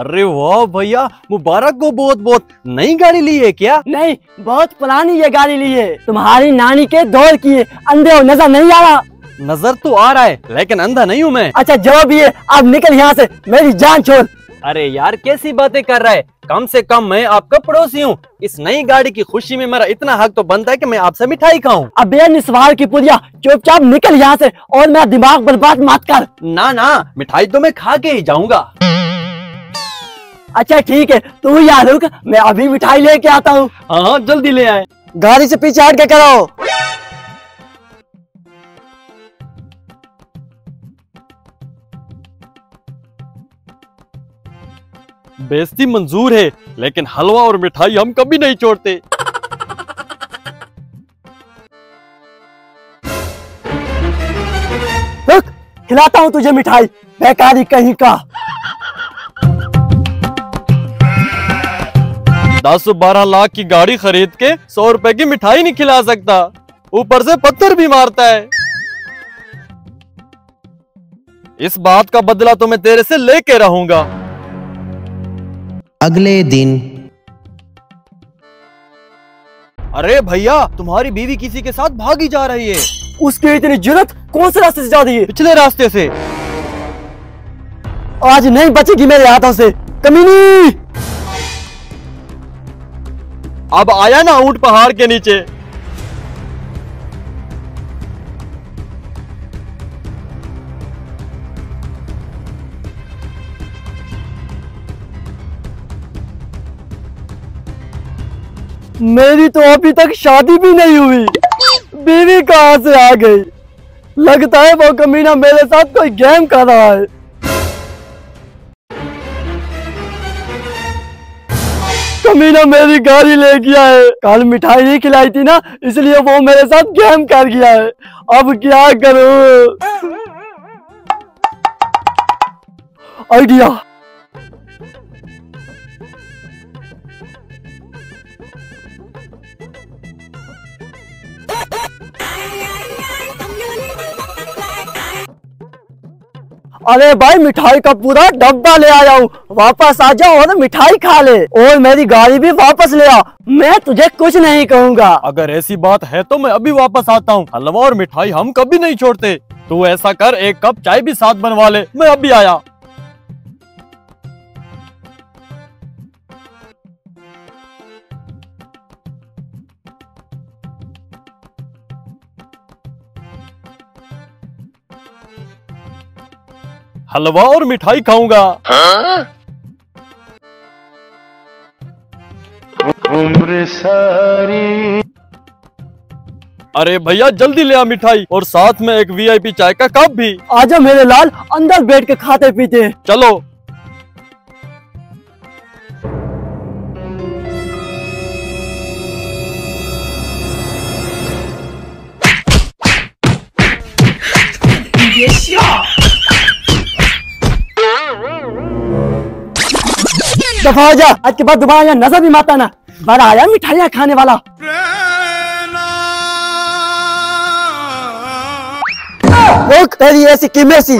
अरे वाह भैया, मुबारक को बहुत बहुत। नई गाड़ी ली है क्या? नहीं, बहुत पुरानी ये गाड़ी ली है। तुम्हारी नानी के दौर की है। अंधे हो, नजर नहीं आ रहा? नजर तो आ रहा है, लेकिन अंधा नहीं हूँ मैं। अच्छा जो भी है, आप निकल यहाँ से, मेरी जान छोड़। अरे यार कैसी बातें कर रहा है, कम से कम मैं आपका पड़ोसी हूँ। इस नई गाड़ी की खुशी में मेरा इतना हक तो बनता है कि मैं आपसे मिठाई खाऊं। अबे निस्वार की पुलिया, चुपचाप निकल यहाँ से और मेरा दिमाग बर्बाद मत कर। ना ना, मिठाई तो मैं खा के ही जाऊंगा। अच्छा ठीक है, तू यहाँ रुक, मैं अभी मिठाई लेके आता हूँ। हाँ जल्दी ले आए। गाड़ी से पीछे हट के करो। बेइज्जती मंजूर है, लेकिन हलवा और मिठाई हम कभी नहीं छोड़ते। रुक, खिलाता हूँ तुझे मिठाई, बेकारी कहीं का। 10-12 लाख की गाड़ी खरीद के 100 रुपए की मिठाई नहीं खिला सकता, ऊपर से पत्थर भी मारता है। इस बात का बदला तो मैं तेरे से लेके रहूंगा। अगले दिन। अरे भैया, तुम्हारी बीवी किसी के साथ भागी जा रही है। उसकी इतनी जुर्रत, कौन से रास्ते से जा रही है? पिछले रास्ते से। आज नहीं बचेगी मेरे हाथों से, कमीनी। अब आया ना ऊंट पहाड़ के नीचे। मेरी तो अभी तक शादी भी नहीं हुई, बीवी कहां से आ गई? लगता है वो कमीना मेरे साथ कोई गेम कर रहा है। कमीना मेरी गाड़ी ले गया है। कल मिठाई नहीं खिलाई थी ना, इसलिए वो मेरे साथ गेम कर गया है। अब क्या करूं? आइडिया। अरे भाई, मिठाई का पूरा डब्बा ले आया हूँ, वापस आ जाओ और मिठाई खा ले, और मेरी गाड़ी भी वापस ले आ। मैं तुझे कुछ नहीं कहूँगा। अगर ऐसी बात है तो मैं अभी वापस आता हूँ। हलवा और मिठाई हम कभी नहीं छोड़ते। तू ऐसा कर, एक कप चाय भी साथ बनवा ले। मैं अभी आया। हलवा और मिठाई खाऊंगा। उम्र सारी। अरे भैया जल्दी ले आ मिठाई, और साथ में एक VIP चाय का कप भी। आजा मेरे लाल, अंदर बैठ के खाते पीते। चलो। दफा हो जा, आज के बाद दोबारा यहाँ नजर भी मत आना। बड़ा आया मिठाइयाँ खाने वाला। तेरी ऐसी किमेसी।